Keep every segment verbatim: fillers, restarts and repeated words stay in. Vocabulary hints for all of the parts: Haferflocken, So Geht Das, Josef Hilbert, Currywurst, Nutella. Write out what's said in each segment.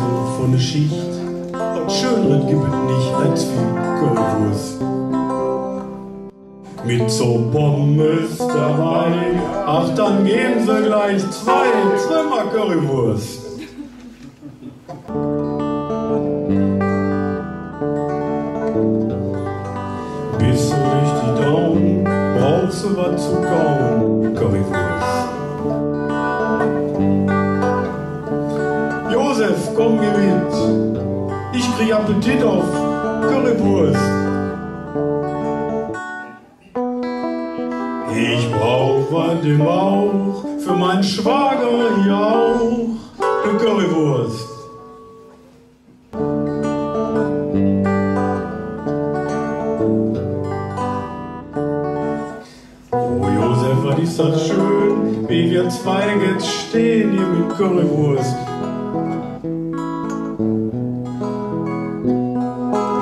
so von der Schicht. Und Schönheit gibt es nicht als wie Currywurst. Mit so Pommes dabei, ach dann geben sie gleich zwei, zweimal Currywurst. Bist du durch die Daumen, brauchst du was zu kauen, Currywurst. Josef, komm geh mit, ich krieg Appetit auf Currywurst. Ich brauch was im Bauch, für meinen Schwager hier auch, eine Currywurst. Oh Josef, was ist das schön, wie wir zwei jetzt stehen hier mit Currywurst.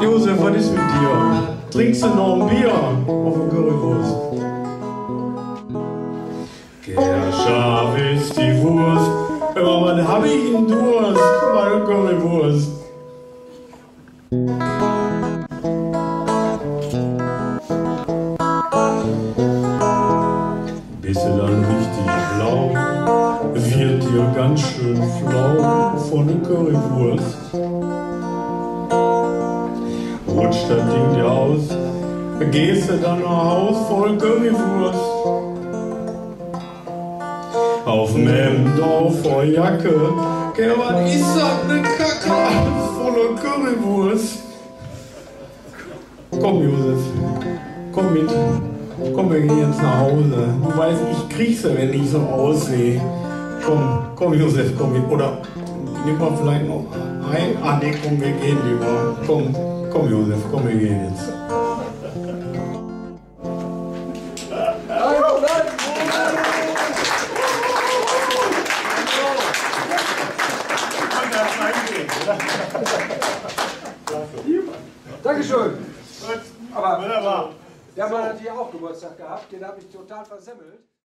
Josef, was ist mit dir? Trinkst du noch ein Bier auf eine Currywurst? Scharf ist die Wurst, aber wann hab ich einen Durst, meine Currywurst. Bist du dann richtig blau, wird dir ganz schön flau von der Currywurst. Rutscht das Ding dir aus, gehst du dann nach Haus voll Currywurst. Auf Memd, auf vor Jacke, gell, was ist das, ne Kacke, voller Currywurst. Komm Josef, komm mit, komm, wir gehen jetzt nach Hause. Du weißt, ich krieg's ja, wenn ich so aussehe. Komm, komm Josef, komm mit, oder nimm mal vielleicht noch ein, ah ne, komm, wir gehen lieber. Komm, komm Josef, komm, wir gehen jetzt. Dankeschön. Gut. Aber wunderbar. Ja, man hat hier auch Geburtstag gehabt, den habe ich total versemmelt.